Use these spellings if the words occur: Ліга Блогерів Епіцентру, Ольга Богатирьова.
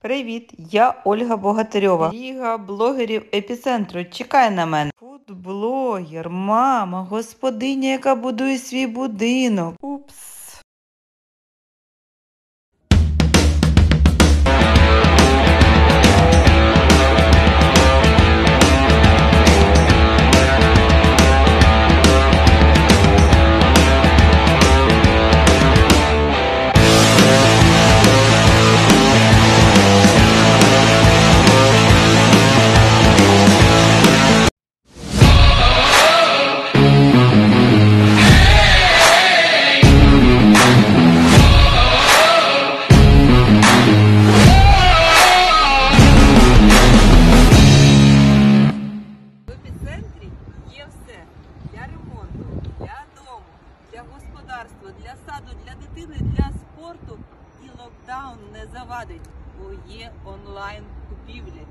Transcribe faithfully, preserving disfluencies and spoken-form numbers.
Привіт, я Ольга Богатирьова. Ліга блогерів Епіцентру, чекай на мене. Фудблогер, мама, господиня, яка будує свій будинок. Упс. Для саду, для дитини, для спорту і локдаун не завадить, бо є онлайн купівлі.